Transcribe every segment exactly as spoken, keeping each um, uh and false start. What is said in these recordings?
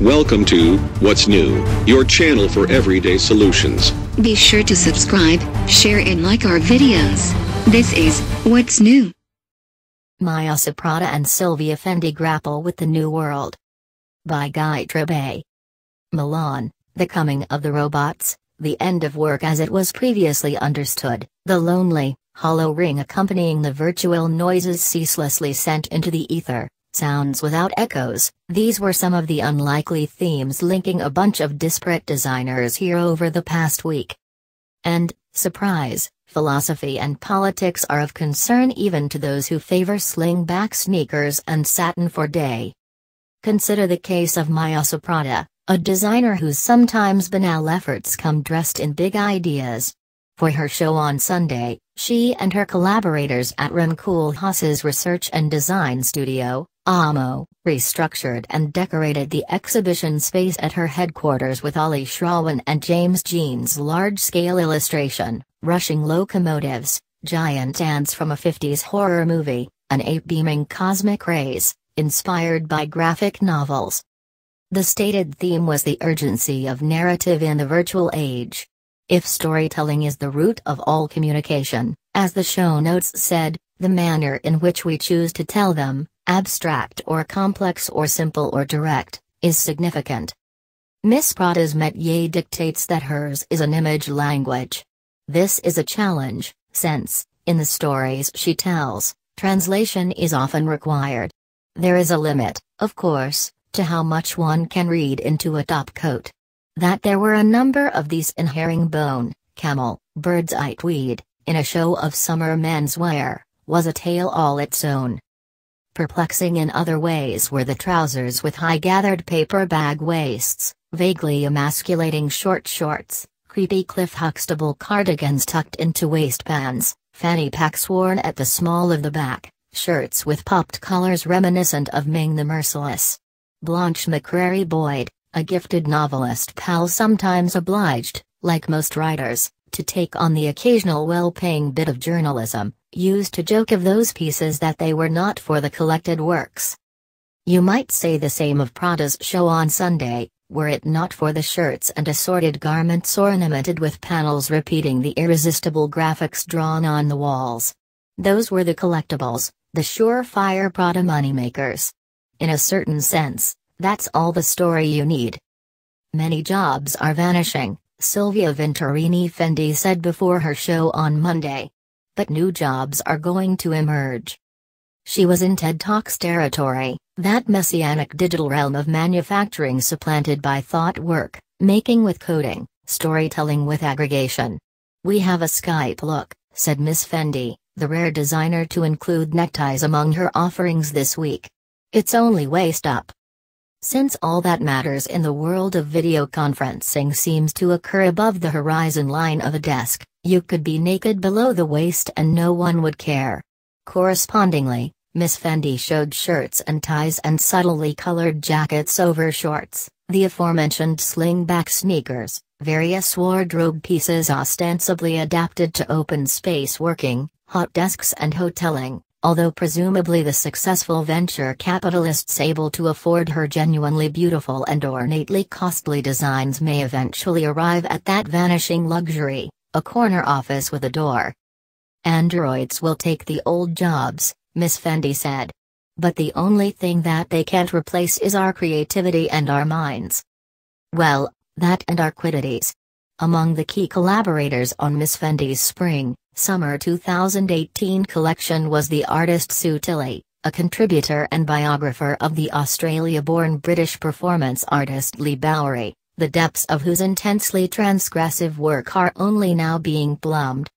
Welcome to What's New, your channel for everyday solutions. Be sure to subscribe, share and like our videos. This is What's New. Miuccia Prada and Sylvia Fendi grapple with the new world. By Guy Trebay. Milan, the coming of the robots, the end of work as it was previously understood, the lonely, hollow ring accompanying the virtual noises ceaselessly sent into the ether, sounds without echoes, these were some of the unlikely themes linking a bunch of disparate designers here over the past week. And, surprise, philosophy and politics are of concern even to those who favor slingback sneakers and satin for day. Consider the case of Miuccia Prada, a designer whose sometimes banal efforts come dressed in big ideas. For her show on Sunday, she and her collaborators at Remkoolhaas's research and design studio, A M O, restructured and decorated the exhibition space at her headquarters with Ollie Schrauwen and James Jean's large-scale illustration, rushing locomotives, giant ants from a fifties horror movie, an ape beaming cosmic rays, inspired by graphic novels. The stated theme was the urgency of narrative in the virtual age. If storytelling is the root of all communication, as the show notes said, the manner in which we choose to tell them, abstract or complex or simple or direct, is significant. Miss Prada's métier dictates that hers is an image language. This is a challenge, since, in the stories she tells, translation is often required. There is a limit, of course, to how much one can read into a top coat. That there were a number of these in herringbone, camel, bird's eye tweed, in a show of summer menswear, was a tale all its own. Perplexing in other ways were the trousers with high gathered paper bag waists, vaguely emasculating short shorts, creepy Cliff Huxtable cardigans tucked into waistbands, fanny packs worn at the small of the back, shirts with popped collars reminiscent of Ming the Merciless. Blanche McCrary Boyd, a gifted novelist pal sometimes obliged, like most writers, to take on the occasional well-paying bit of journalism, used to joke of those pieces that they were not for the collected works. You might say the same of Prada's show on Sunday, were it not for the shirts and assorted garments ornamented with panels repeating the irresistible graphics drawn on the walls. Those were the collectibles, the surefire Prada moneymakers. In a certain sense, that's all the story you need. Many jobs are vanishing, Sylvia Venturini Fendi said before her show on Monday. But new jobs are going to emerge. She was in TED Talks territory, that messianic digital realm of manufacturing supplanted by thought work, making with coding, storytelling with aggregation. We have a Skype look, said Miss Fendi, the rare designer to include neckties among her offerings this week. It's only waist up. Since all that matters in the world of video conferencing seems to occur above the horizon line of a desk, you could be naked below the waist and no one would care. Correspondingly, Miss Fendi showed shirts and ties and subtly colored jackets over shorts, the aforementioned slingback sneakers, various wardrobe pieces ostensibly adapted to open space working, hot desks and hoteling. Although presumably the successful venture capitalists able to afford her genuinely beautiful and ornately costly designs may eventually arrive at that vanishing luxury, a corner office with a door. Androids will take the old jobs, Miss Fendi said. But the only thing that they can't replace is our creativity and our minds. Well, that and our quiddities. Among the key collaborators on Miss Fendi's spring, summer two thousand eighteen collection was the artist Sue Tilley, a contributor and biographer of the Australia-born British performance artist Leigh Bowery, the depths of whose intensely transgressive work are only now being plumbed.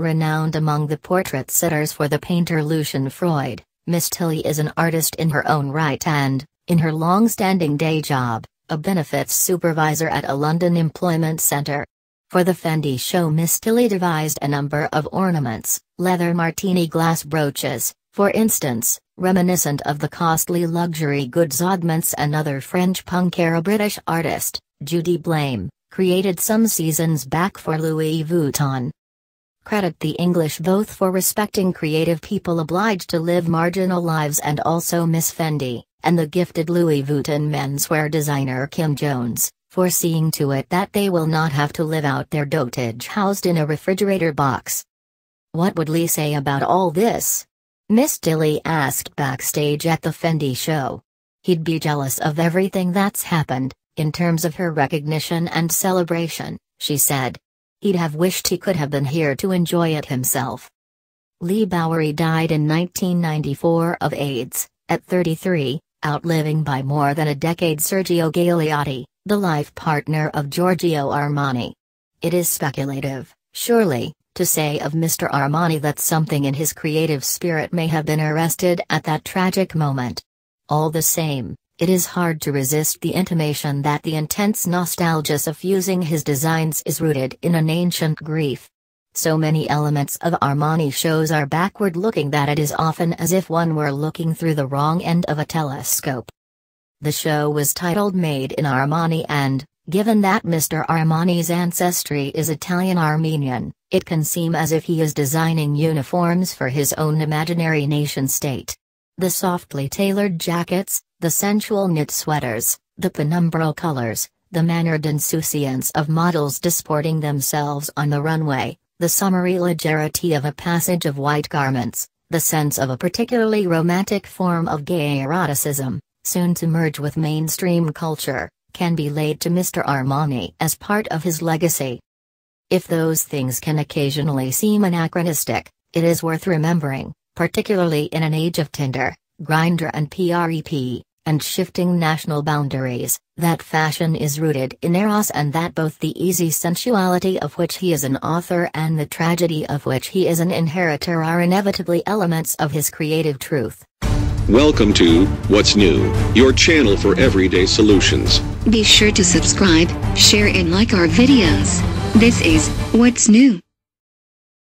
Renowned among the portrait sitters for the painter Lucian Freud, Miss Tilley is an artist in her own right and, in her long-standing day job, a benefits supervisor at a London employment centre. For the Fendi show Miss Tilley devised a number of ornaments, leather martini glass brooches, for instance, reminiscent of the costly luxury goods oddments another French punk-era-British artist, Judy Blame, created some seasons back for Louis Vuitton. credit the English both for respecting creative people obliged to live marginal lives and also Miss Fendi, and the gifted Louis Vuitton menswear designer Kim Jones, for seeing to it that they will not have to live out their dotage housed in a refrigerator box. What would Leigh say about all this? Miss Tilley asked backstage at the Fendi show. He'd be jealous of everything that's happened, in terms of her recognition and celebration, she said. He'd have wished he could have been here to enjoy it himself. Leigh Bowery died in nineteen ninety-four of AIDS, at thirty-three, outliving by more than a decade Sergio Galeotti, the life partner of Giorgio Armani. It is speculative, surely, to say of Mister Armani that something in his creative spirit may have been arrested at that tragic moment. All the same, it is hard to resist the intimation that the intense nostalgia suffusing his designs is rooted in an ancient grief. So many elements of Armani shows are backward-looking that it is often as if one were looking through the wrong end of a telescope. The show was titled Made in Armani and, given that Mister Armani's ancestry is Italian-Armenian, it can seem as if he is designing uniforms for his own imaginary nation-state. The softly tailored jackets, the sensual knit sweaters, the penumbral colors, the mannered insouciance of models disporting themselves on the runway, the summary legerity of a passage of white garments, the sense of a particularly romantic form of gay eroticism, soon to merge with mainstream culture, can be laid to Mister Armani as part of his legacy. If those things can occasionally seem anachronistic, it is worth remembering, particularly in an age of Tinder, Grindr and PrEP, and shifting national boundaries, that fashion is rooted in eros and that both the easy sensuality of which he is an author and the tragedy of which he is an inheritor are inevitably elements of his creative truth. Welcome to What's New, your channel for everyday solutions. Be sure to subscribe, share and like our videos. This is What's New.